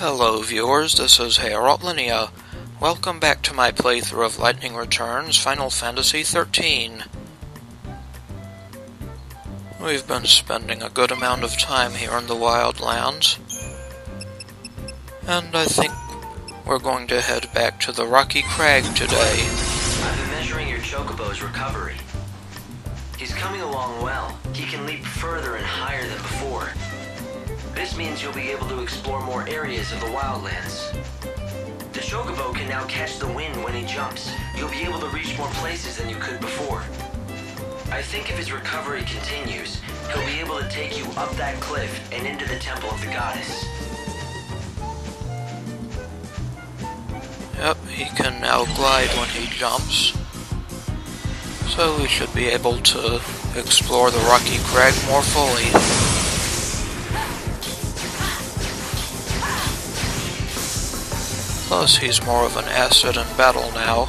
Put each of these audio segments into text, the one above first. Hello viewers, this is HeyRotlinia. Welcome back to my playthrough of Lightning Returns Final Fantasy XIII. We've been spending a good amount of time here in the Wildlands, and I think we're going to head back to the Rocky Crag today. I've been measuring your Chocobo's recovery. He's coming along well. He can leap further and higher than before. This means you'll be able to explore more areas of the Wildlands. The Chocobo can now catch the wind when he jumps. You'll be able to reach more places than you could before. I think if his recovery continues, he'll be able to take you up that cliff and into the Temple of the Goddess. Yep, he can now glide when he jumps. So we should be able to explore the Rocky Crag more fully. Plus, he's more of an asset in battle now.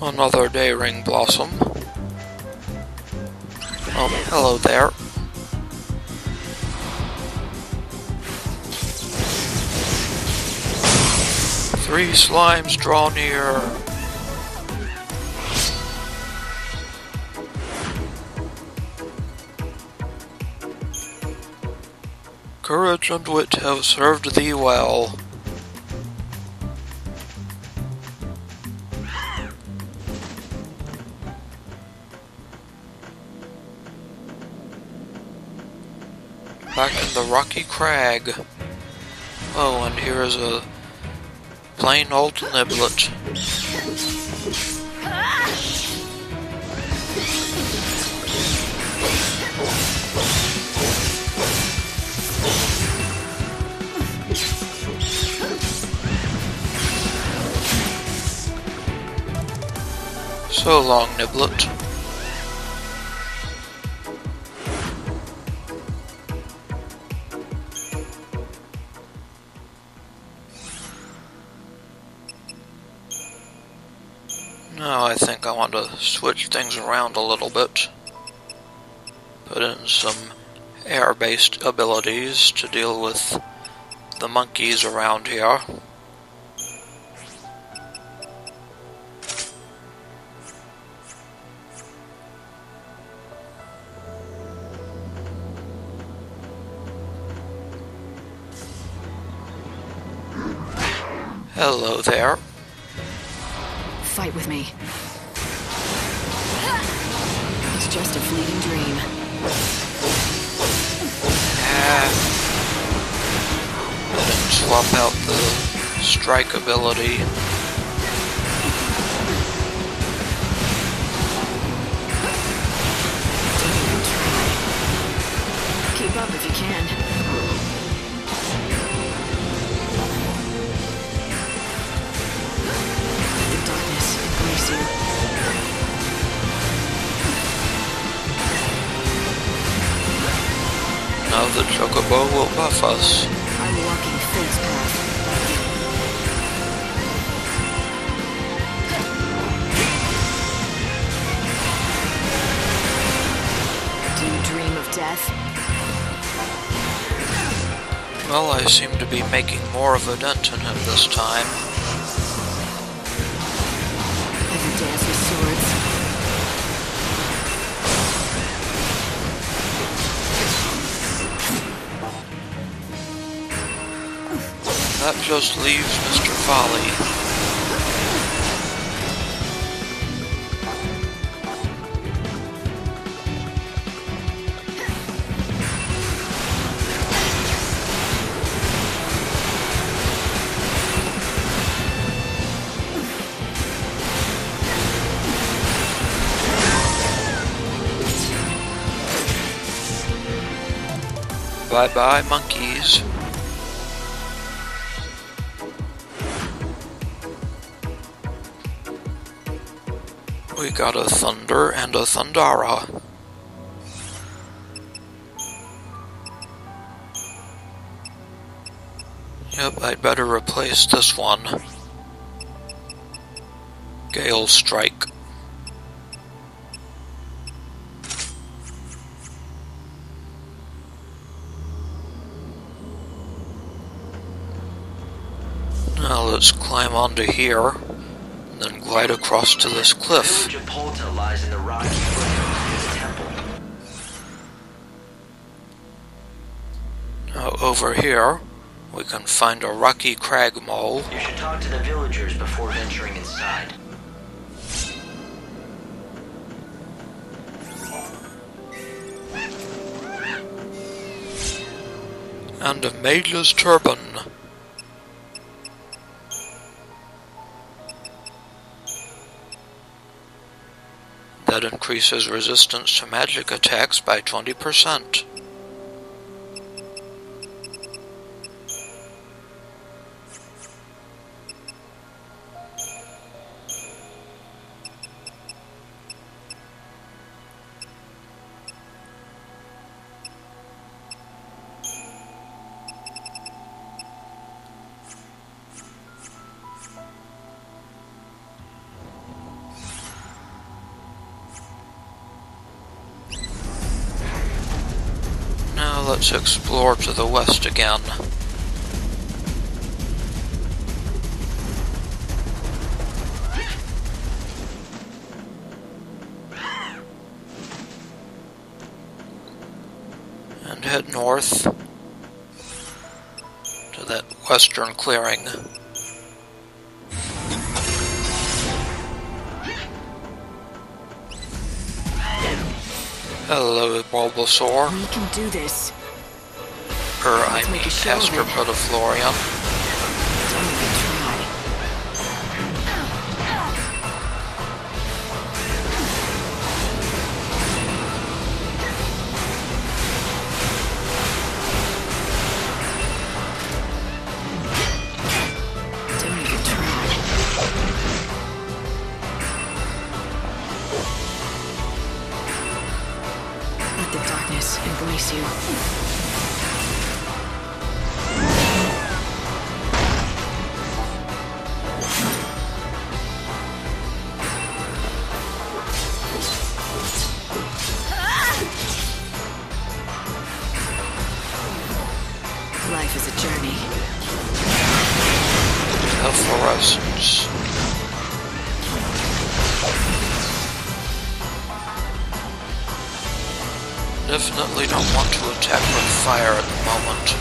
Another day ring blossom. Oh, hello there. Three slimes draw near. Courage and wit have served thee well. Back in the Rocky Crag. Oh, and here is a plain old Niblet. So long, Niblet. Now I think I want to switch things around a little bit. Put in some air-based abilities to deal with the monkeys around here. Hello there. Fight with me. It's just a fleeting dream. Ah. I didn't swap out the strike ability. Keep up if you can. Now the Chocobo will buff us. I'm walking Fate's path. Do you dream of death? Well, I seem to be making more of a dent in him this time. Ever dance with swords? That just leaves Mr. Folly. Bye-bye, monkeys. We got a Thunder and a Thundara. Yep, I'd better replace this one. Gale Strike. Now let's climb onto here, and then glide across to this cliff. The village of Poltae lies in the rocky land of his temple. Now over here, we can find a Rocky Crag mole. You should talk to the villagers before venturing inside. And a Mage's Turban. That increases resistance to magic attacks by 20%. Let's explore to the west again. And head north to that western clearing. Hello, Bulbasaur. We can do this. I mean, Aster Protoflorian. Don't even try. Let the darkness embrace you. Life is a journey. Efflorescence. Definitely don't want to attack with fire at the moment.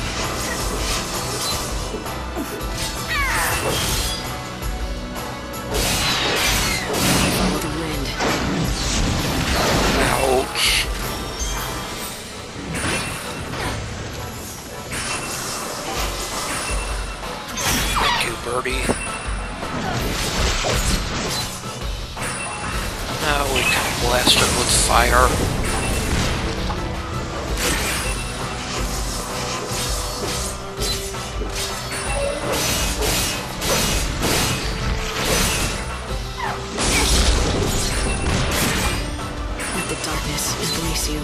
Follow the wind. Ouch. Now we can blast it with fire. Let the darkness embrace you.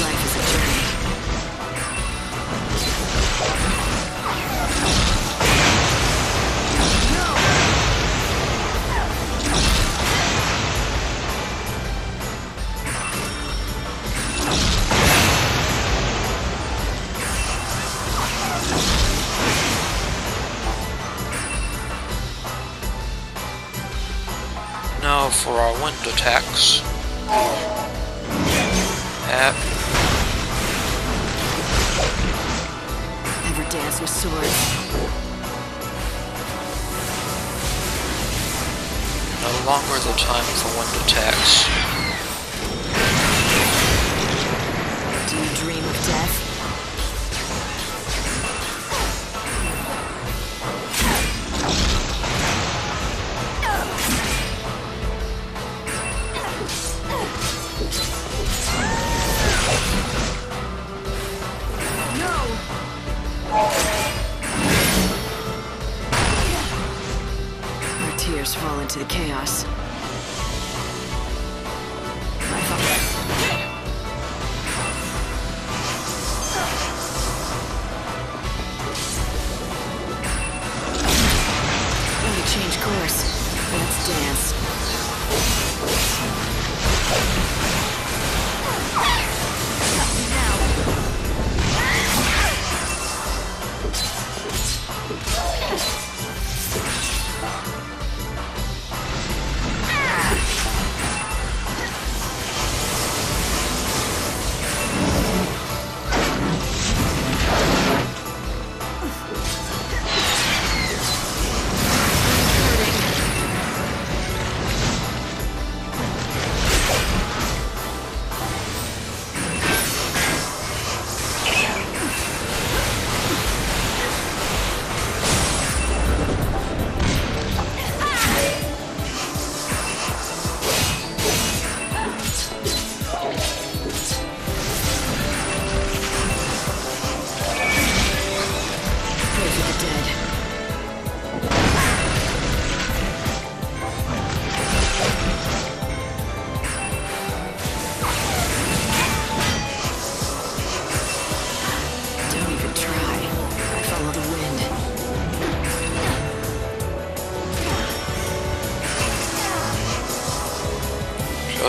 Life is a journey. Now for our wind attacks. Never dance with swords. No longer the time for wind attacks. Do you dream of death? Fall into the chaos.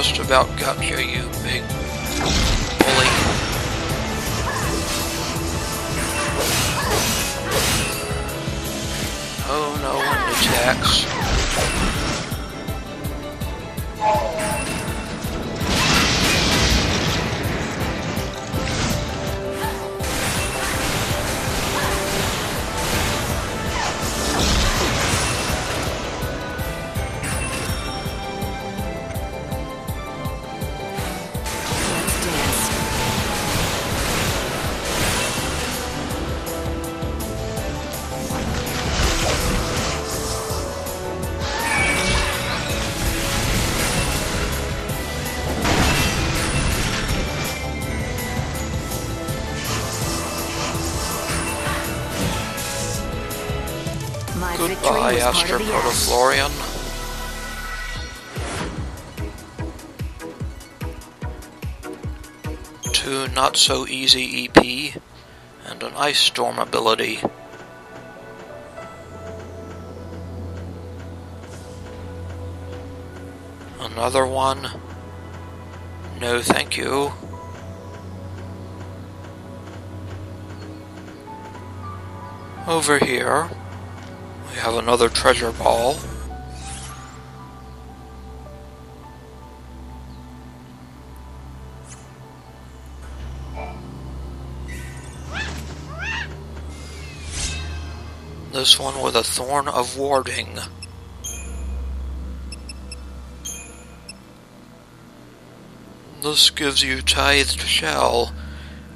just about got you big bully. Oh no, one attacks. Goodbye, Aster Protoflorian. Two not so easy EP and an ice storm ability. Another one. No, thank you. Over here. We have another treasure ball. This one with a Thorn of Warding. This gives you Tithed Shell.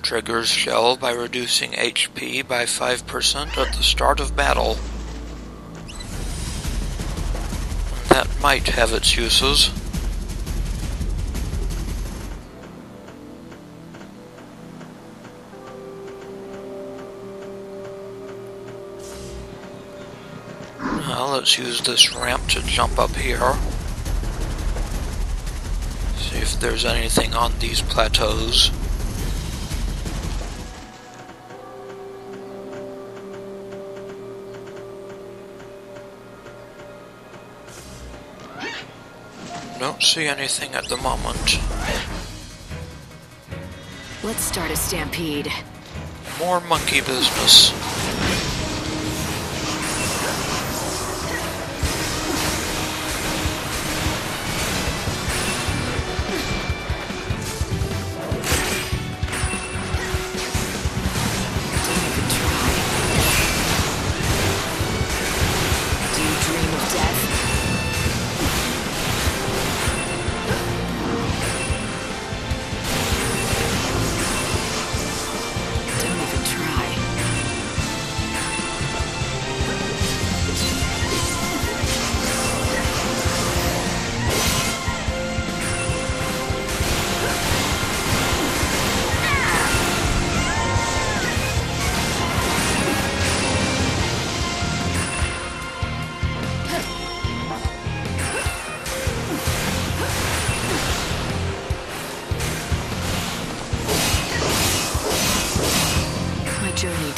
Triggers Shell by reducing HP by 5% at the start of battle. That might have its uses. Now let's use this ramp to jump up here. See if there's anything on these plateaus. Don't see anything at the moment. Let's start a stampede. More monkey business.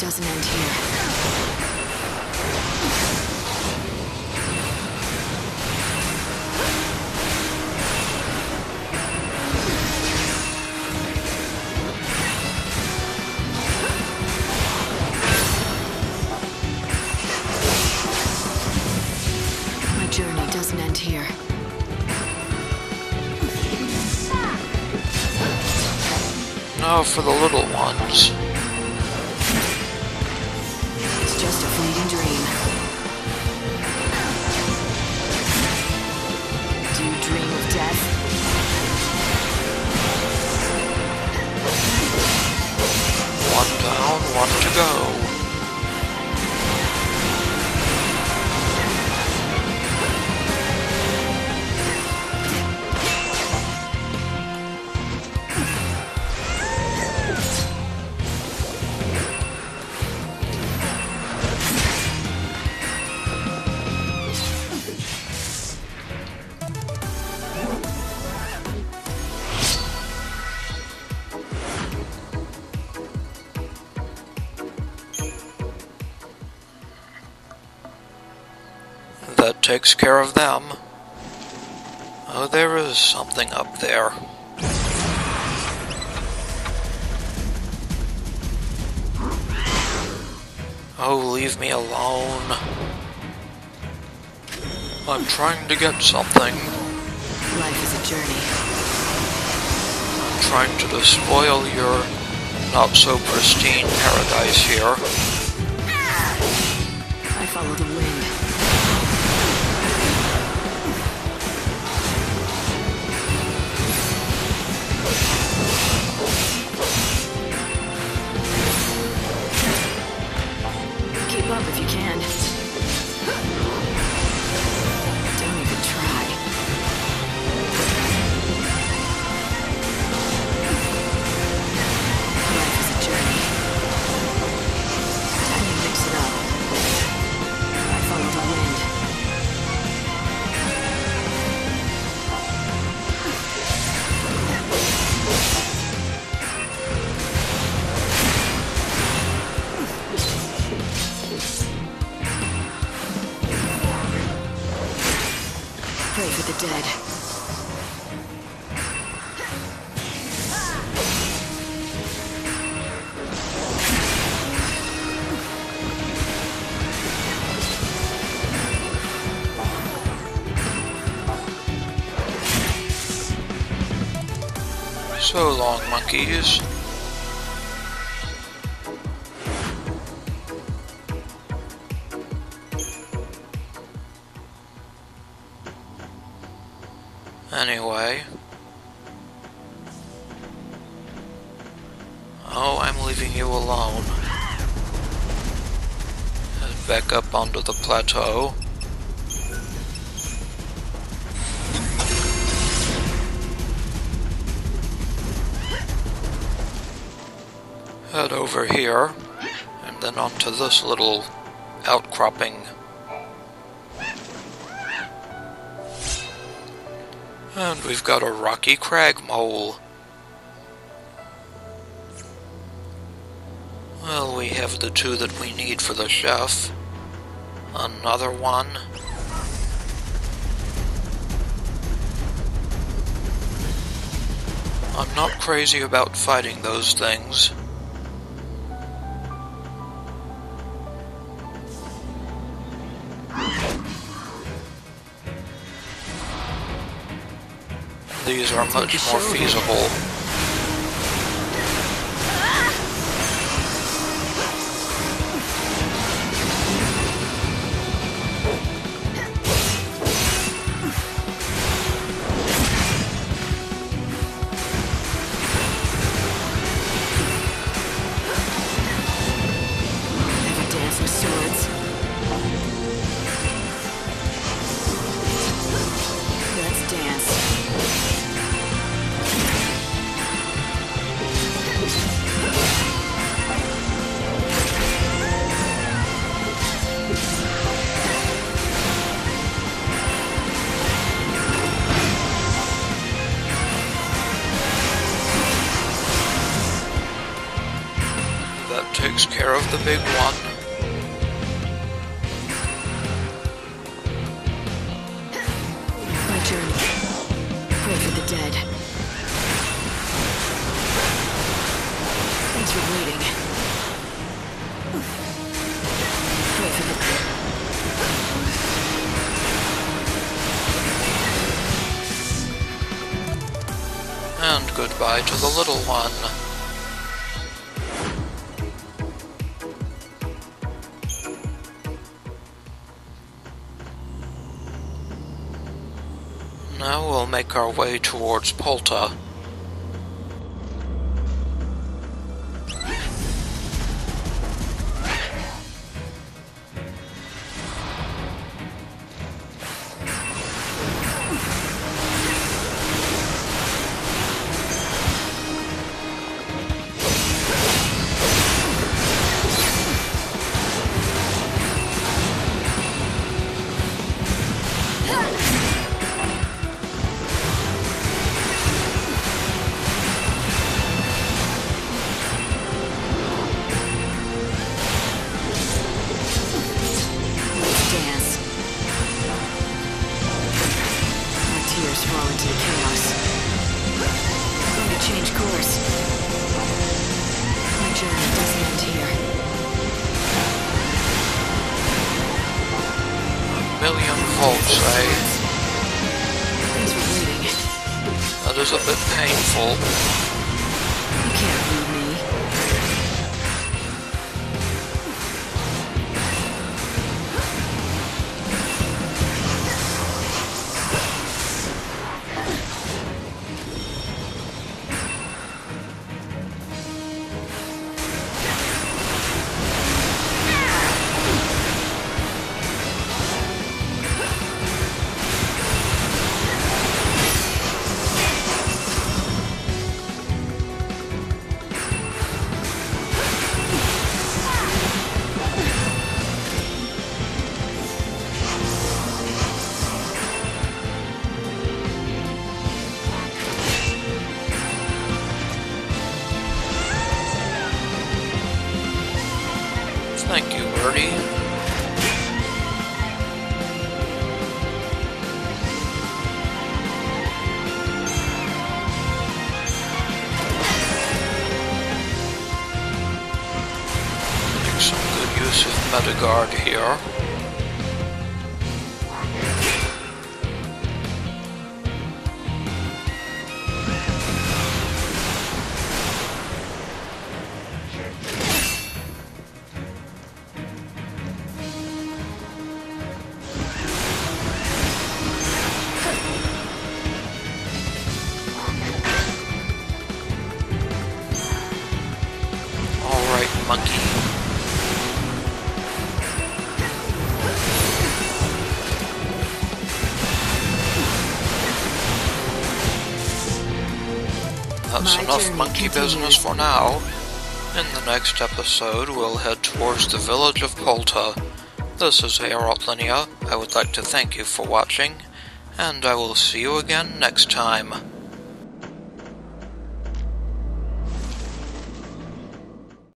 Doesn't end here. My journey doesn't end here. Now for the little ones. One to go. That takes care of them. Oh, there is something up there. Oh, leave me alone. I'm trying to get something. Life is a journey. I'm trying to despoil your not-so-pristine paradise here. I follow the wind. Up if you can. Don't even try. Life is a journey. Time you mix it up. I follow the wind. For the dead. So long, monkeys. Anyway. Oh, I'm leaving you alone. Back up onto the plateau. Head over here, and then onto this little outcropping. And we've got a Rocky Crag mole. Well, we have the two that we need for the chef. Another one. I'm not crazy about fighting those things. These are much more feasible. Never dance with swords. Let's dance. That takes care of the big one. And goodbye to the little one. Now we'll make our way towards Poltae. was a bit painful. You can't beat me. Guard here. That's enough monkey business for now. In the next episode, we'll head towards the village of Poltae. This is Aerotlinia. I would like to thank you for watching, and I will see you again next time.